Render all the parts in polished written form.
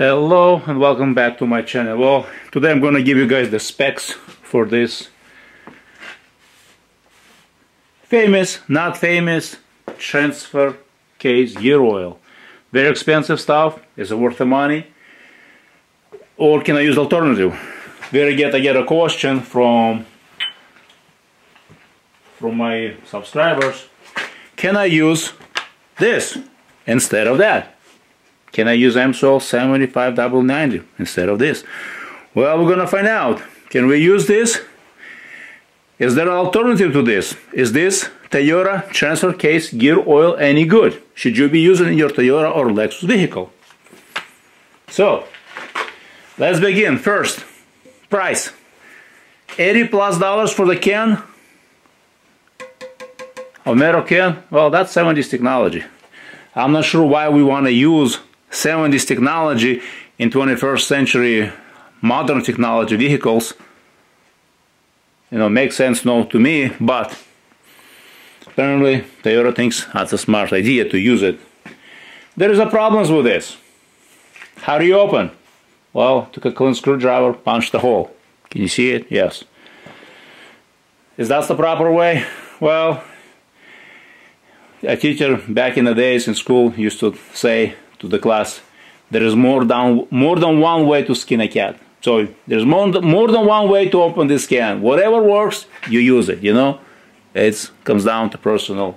Hello and welcome back to my channel. Well, today I'm gonna give you guys the specs for this famous, not famous transfer case gear oil. Very expensive stuff. Is it worth the money? Or can I use alternative? I get a question from my subscribers. Can I use this instead of that? Can I use Amsoil 7590 instead of this? Well, we're gonna find out. Can we use this? Is there an alternative to this? Is this Toyota transfer case gear oil any good? Should you be using your Toyota or Lexus vehicle? So, let's begin. First, price. $80+ for the can. A metal can. Well, that's 70s technology. I'm not sure why we want to use 70s technology in 21st century modern technology vehicles. You know, makes sense no to me, but apparently Toyota thinks that's a smart idea to use it. There is a problems with this. How do you open? Well, took a clean screwdriver, punched the hole. Can you see it? Yes. Is that the proper way? Well, a teacher back in the days in school used to say to the class, there is more than one way to skin a cat. So there's more than one way to open this can. Whatever works, you use it, you know? It comes down to personal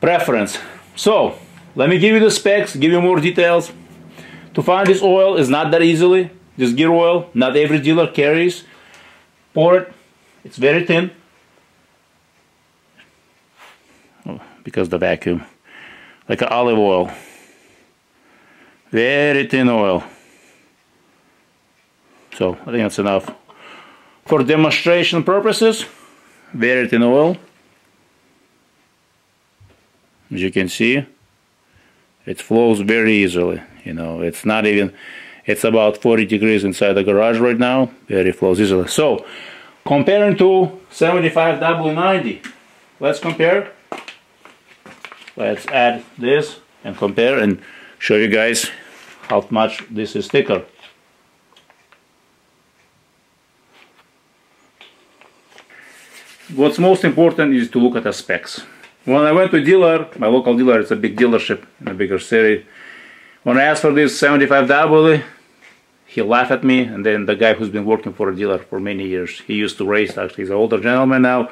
preference. So, let me give you the specs, give you more details. To find this oil is not that easily. This gear oil, not every dealer carries. Pour it, it's very thin. Because the vacuum, like an olive oil, very thin oil. So I think that's enough for demonstration purposes. Very thin oil, as you can see, it flows very easily. You know, it's not even, it's about 40 degrees inside the garage right now. Very flows easily. So comparing to 75W90, let's compare. Let's add this and compare and show you guys how much this is thicker. What's most important is to look at the specs. When I went to dealer, my local dealer, it's a big dealership in a bigger city. When I asked for this 75W, he laughed at me, and then the guy who's been working for a dealer for many years, he used to race, actually he's an older gentleman now.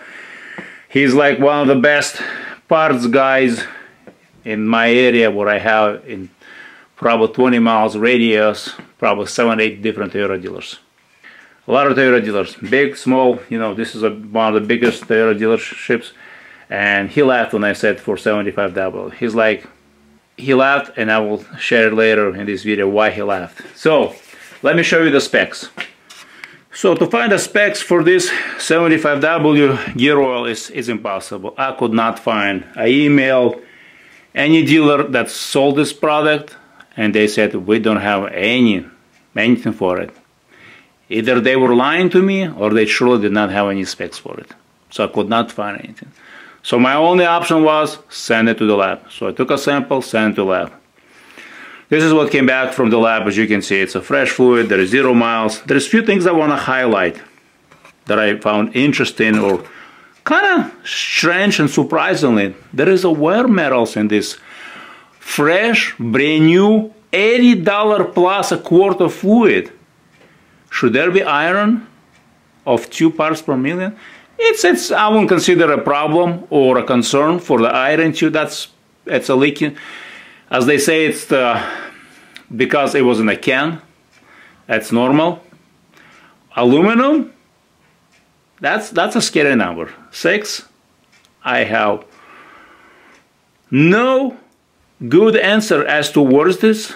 He's like one of the best parts guys in my area, where I have in probably 20 miles radius, probably 7-8 different Toyota dealers. A lot of Toyota dealers, big, small, you know, this is one of the biggest Toyota dealerships. And he laughed when I said for 75W. He's like, he laughed, and I will share it later in this video why he laughed. So, let me show you the specs. So to find the specs for this 75W gear oil is impossible. I could not find. I emailed any dealer that sold this product, and they said we don't have anything for it. Either they were lying to me, or they surely did not have any specs for it. So I could not find anything. So my only option was send it to the lab. So I took a sample, sent it to the lab. This is what came back from the lab. As you can see, it's a fresh fluid, there is 0 miles. There's few things I want to highlight that I found interesting or kind of strange, and surprisingly, there is a wear metals in this fresh, brand new, $80 plus a quart of fluid. Should there be iron of 2 parts per million? It's I wouldn't consider a problem or a concern for the iron too. That's a leaking. As they say, it's because it was in a can, that's normal. Aluminum, that's a scary number. 6, I have no good answer as to where is this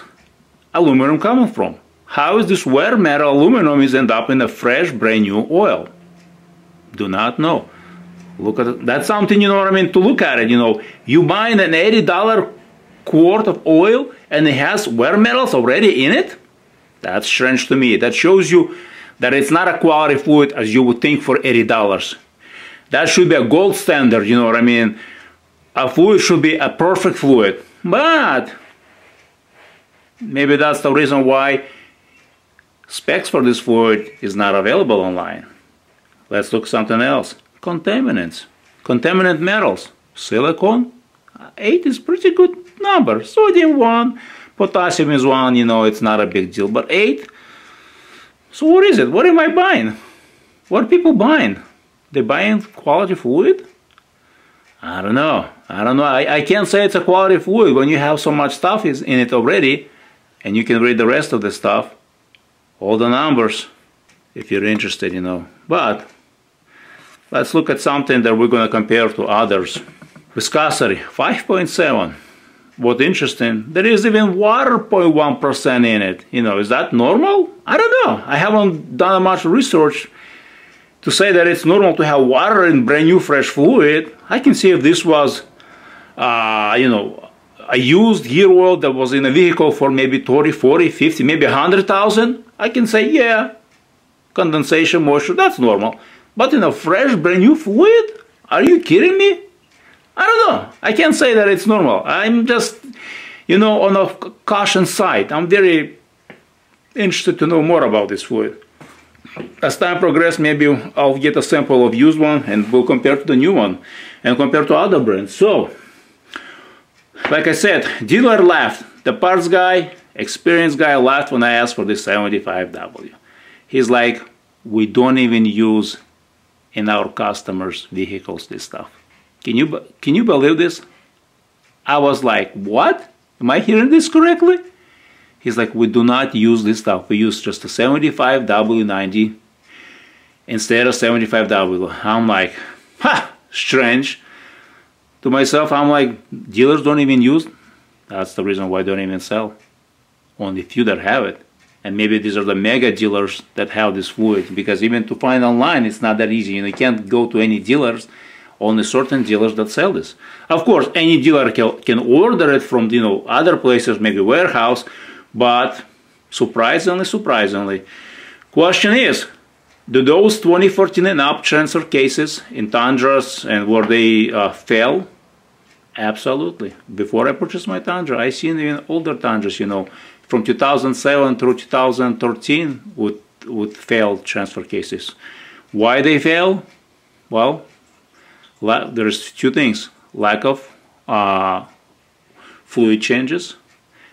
aluminum coming from. How is this wear metal aluminum is end up in a fresh, brand new oil? Do not know. Look at it. That's something, you know what I mean, to look at it, you know. You buy an $80 quart of oil and it has wear metals already in it? That's strange to me. That shows you that it's not a quality fluid as you would think for $80. That should be a gold standard, you know what I mean? A fluid should be a perfect fluid. But Maybe that's the reason why specs for this Ford is not available online. Let's look something else. Contaminants. Contaminant metals. Silicon. 8 is pretty good number. Sodium 1, potassium is 1, you know, it's not a big deal. But 8? So what is it? What am I buying? What are people buying? They're buying quality fluid? I don't know. I can't say it's a quality fluid when you have so much stuff is in it already, and you can read the rest of the stuff, all the numbers, if you're interested, you know. But let's look at something that we're going to compare to others. Viscosity, 5.7. What interesting, there is even water 0.1% in it. You know, is that normal? I don't know. I haven't done much research to say that it's normal to have water in brand new fresh fluid. I can see if this was, you know, a used gear oil that was in a vehicle for maybe 30, 40, 50, maybe 100,000. I can say, yeah, condensation, moisture, that's normal. But in a fresh brand new fluid? Are you kidding me? I don't know. I can't say that it's normal. I'm just, you know, on a caution side. I'm very interested to know more about this fluid. As time progresses, maybe I'll get a sample of used one and we'll compare to the new one and compare to other brands. So, like I said, dealer left. The parts guy, experienced guy left when I asked for this 75W. He's like, we don't even use in our customers' vehicles this stuff. Can you believe this? I was like, what? Am I hearing this correctly? He's like, we do not use this stuff. We use just a 75W90 instead of 75W. I'm like, ha, strange. To myself, I'm like, dealers don't even use? That's the reason why they don't even sell. Only few that have it. And maybe these are the mega dealers that have this fluid, because even to find online, it's not that easy. You know, you can't go to any dealers. Only certain dealers that sell this. Of course, any dealer can order it from, you know, other places, maybe warehouse, but surprisingly. Question is, do those 2014 and up transfer cases in Tundras and where they fail? Absolutely. Before I purchased my Tundra, I seen even older Tundras, you know, from 2007 through 2013 would fail transfer cases. Why they fail? Well, there's two things: lack of fluid changes,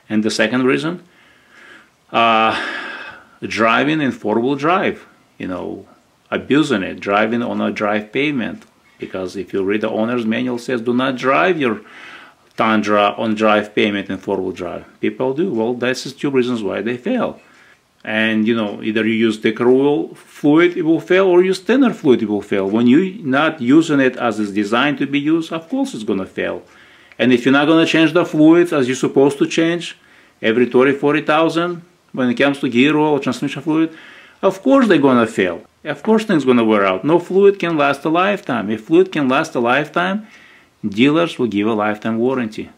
and the second reason, driving in four-wheel drive, you know, abusing it, driving on a dry pavement. Because if you read the owner's manual, it says do not drive your Tundra on dry pavement in four-wheel drive. People do. Well, that's two reasons why they fail. And, you know, either you use thicker oil fluid, it will fail, or use thinner fluid, it will fail. When you're not using it as it's designed to be used, of course it's going to fail. And if you're not going to change the fluids as you're supposed to change, every 30,000-40,000, when it comes to gear oil or transmission fluid, of course they're going to fail. Of course things going to wear out. No fluid can last a lifetime. If fluid can last a lifetime, dealers will give a lifetime warranty.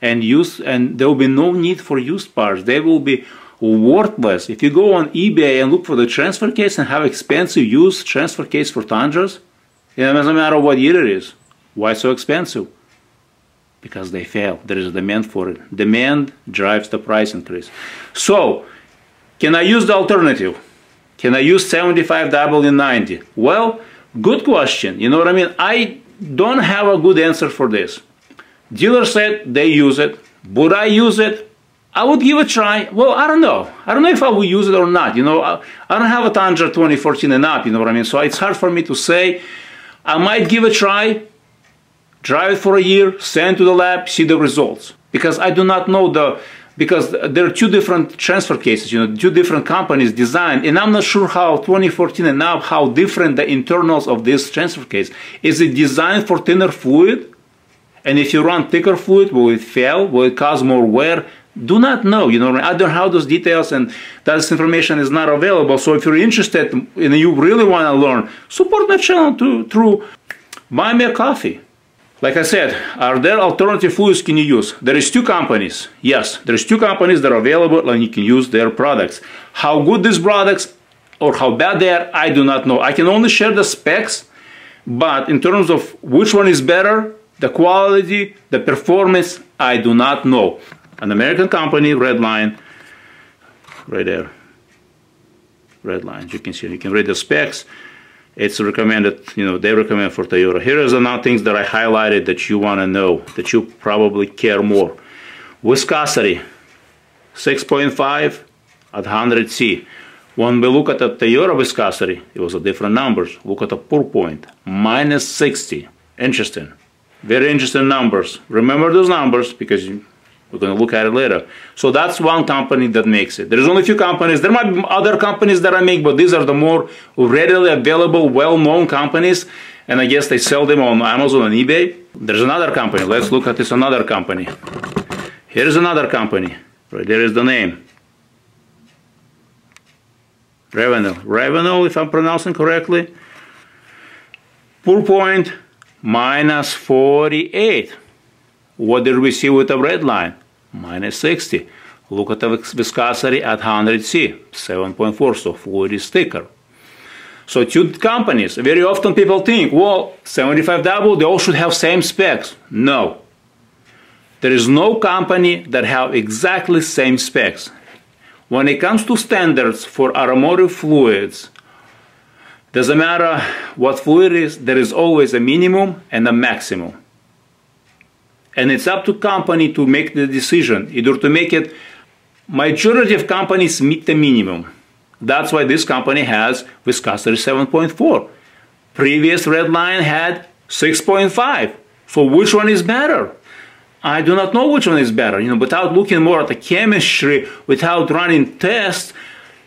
And there will be no need for used parts. They will be worthless. If you go on eBay and look for the transfer case and have expensive used transfer case for Tundras, it doesn't matter what year it is. Why so expensive? Because they fail. There is a demand for it. Demand drives the price increase. So, can I use the alternative? Can I use 75W90? Well, good question. You know what I mean? I don't have a good answer for this. Dealer said they use it. Would I use it? I would give it a try. Well, I don't know. I don't know if I will use it or not. You know, I don't have a Tundra 2014 and up, you know what I mean? So it's hard for me to say. I might give it a try, drive it for a year, send it to the lab, see the results. Because I do not know because there are two different transfer cases, you know, two different companies designed, and I'm not sure how 2014 and up, how different the internals of this transfer case. Is it designed for thinner fluid? And if you run thicker fluid, will it fail? Will it cause more wear? Do not know, you know, I don't have those details, and that information is not available. So if you're interested and you really want to learn, support my channel through buy me a coffee. Like I said, are there alternative fluids can you use? There is two companies. Yes, there's two companies that are available and you can use their products. How good these products or how bad they are, I do not know. I can only share the specs, but in terms of which one is better, the quality, the performance, I do not know. An American company, Redline, right there. Redline, you can see, you can read the specs. It's recommended, you know, they recommend for Toyota. Here is another things that I highlighted that you want to know, that you probably care more. Viscosity, 6.5 at 100C. When we look at the Toyota viscosity, it was a different numbers. Look at the pour point, minus 60. Interesting, very interesting numbers. Remember those numbers because we're going to look at it later. So that's one company that makes it. There's only a few companies. There might be other companies that I make, but these are the more readily available, well-known companies. And I guess they sell them on Amazon and eBay. There's another company. Let's look at this another company. Here's another company. Right there is the name. Ravenol. Ravenol, if I'm pronouncing correctly. Pour point, minus 48. What did we see with the Redline? Minus 60. Look at the viscosity at 100C, 7.4, so fluid is thicker. So two companies, very often people think, well, 75W, they all should have same specs. No. There is no company that have exactly same specs. When it comes to standards for automotive fluids, doesn't matter what fluid is, there is always a minimum and a maximum. And it's up to company to make the decision, either to make it, majority of companies meet the minimum. That's why this company has viscosity 7.4. Previous Redline had 6.5. So which one is better? I do not know which one is better. You know, without looking more at the chemistry, without running tests,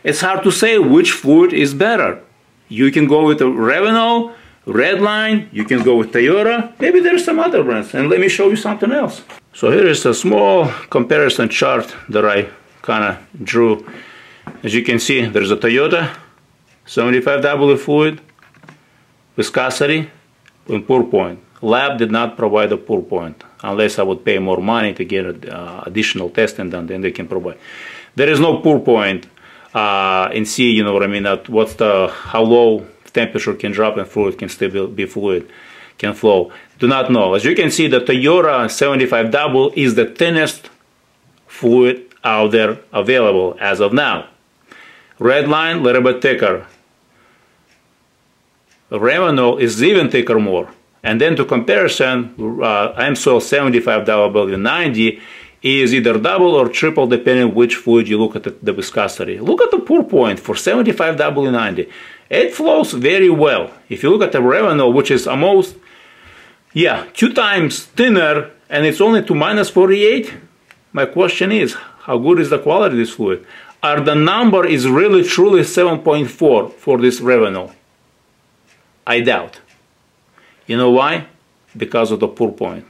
it's hard to say which fluid is better. You can go with a Ravenol, Redline, you can go with Toyota, maybe there's some other brands. And let me show you something else. So here is a small comparison chart that I kind of drew. As you can see, there's a Toyota 75W fluid, viscosity, and pour point. Lab did not provide a pour point, unless I would pay more money to get additional testing done, then they can provide. There is no pour point in C, you know what I mean, at what's the, how low temperature can drop and fluid can still be fluid, can flow. Do not know. As you can see, the Toyota 75W is the thinnest fluid out there available as of now. Redline, a little bit thicker. Ravenol is even thicker more. And then to comparison, Amsoil 75W90 is either double or triple depending which fluid you look at the viscosity. Look at the pour point for 75W90. It flows very well. If you look at the Ravenol, which is almost, yeah, 2 times thinner, and it's only to minus 48, my question is, how good is the quality of this fluid? Are the number is really truly 7.4 for this Ravenol? I doubt. You know why? Because of the pour point.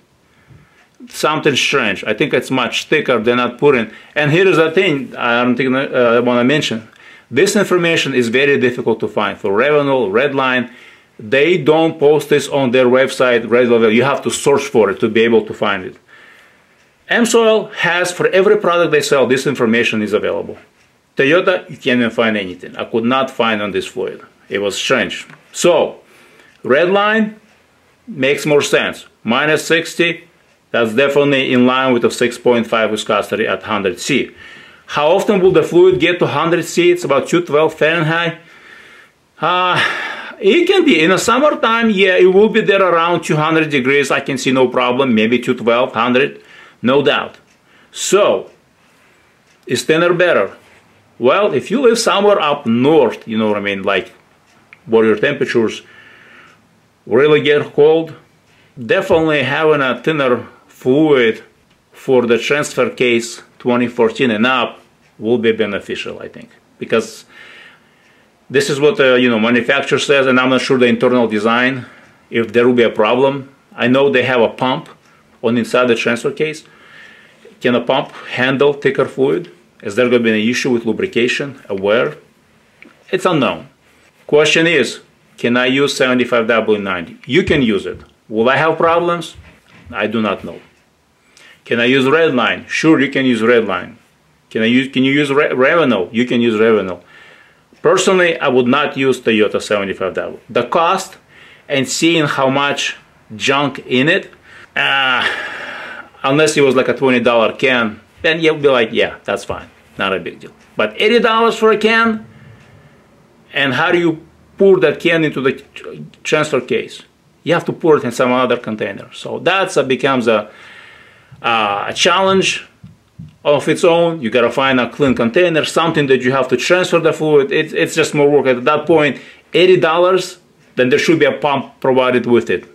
Something strange. I think it's much thicker than not pouring. And here is the thing I want to mention. This information is very difficult to find. For Ravenol, Redline, they don't post this on their website. Redline, you have to search for it to be able to find it. Amsoil has, for every product they sell, this information is available. Toyota, you can't even find anything. I could not find on this fluid. It was strange. So, Redline makes more sense. Minus 60, that's definitely in line with the 6.5 viscosity at 100C. How often will the fluid get to 100C? It's about 212 Fahrenheit. It can be in the summertime, yeah, it will be there around 200 degrees. I can see no problem, maybe 212, 100, no doubt. So, is thinner better? Well, if you live somewhere up north, you know what I mean, like where your temperatures really get cold, definitely having a thinner fluid for the transfer case 2014 and up will be beneficial, I think, because this is what the manufacturer says, and I'm not sure the internal design, if there will be a problem. I know they have a pump on inside the transfer case. Can a pump handle thicker fluid? Is there going to be an issue with lubrication, a wear? It's unknown. Question is, can I use 75W90? You can use it. Will I have problems? I do not know. Can I use Redline? Sure, you can use Redline. Can you use Ravenol? You can use Ravenol. Personally, I would not use Toyota 75W. The cost and seeing how much junk in it, unless it was like a $20 can, then you'll be like, yeah, that's fine, not a big deal. But $80 for a can, and how do you pour that can into the transfer case? You have to pour it in some other container. So that's becomes a challenge of its own. You gotta find a clean container, something that you have to transfer the fluid. It's just more work at that point. $80, then there should be a pump provided with it.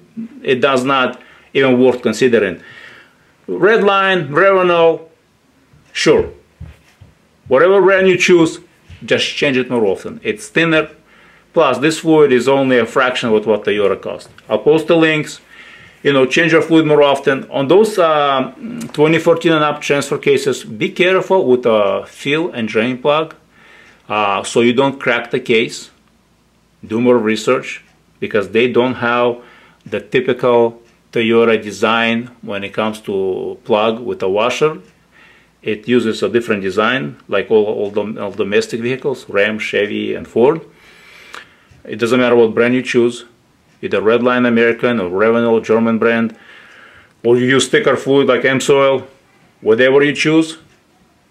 It does not even worth considering. Redline, Ravenol, sure. Whatever brand you choose, just change it more often. It's thinner. Plus, this fluid is only a fraction of what Toyota costs. I'll post the links. You know, change your fluid more often. On those 2014 and up transfer cases, be careful with the fill and drain plug so you don't crack the case. Do more research, because they don't have the typical Toyota design when it comes to plug with a washer. It uses a different design, like all domestic vehicles, Ram, Chevy, and Ford. It doesn't matter what brand you choose, either Redline American or Ravenol German brand, or you use thicker fluid like Amsoil. Whatever you choose,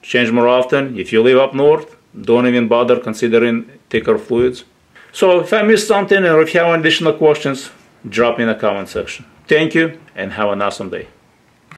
change more often. If you live up north, don't even bother considering thicker fluids. So if I missed something, or if you have additional questions, drop me in the comment section. Thank you, and have an awesome day.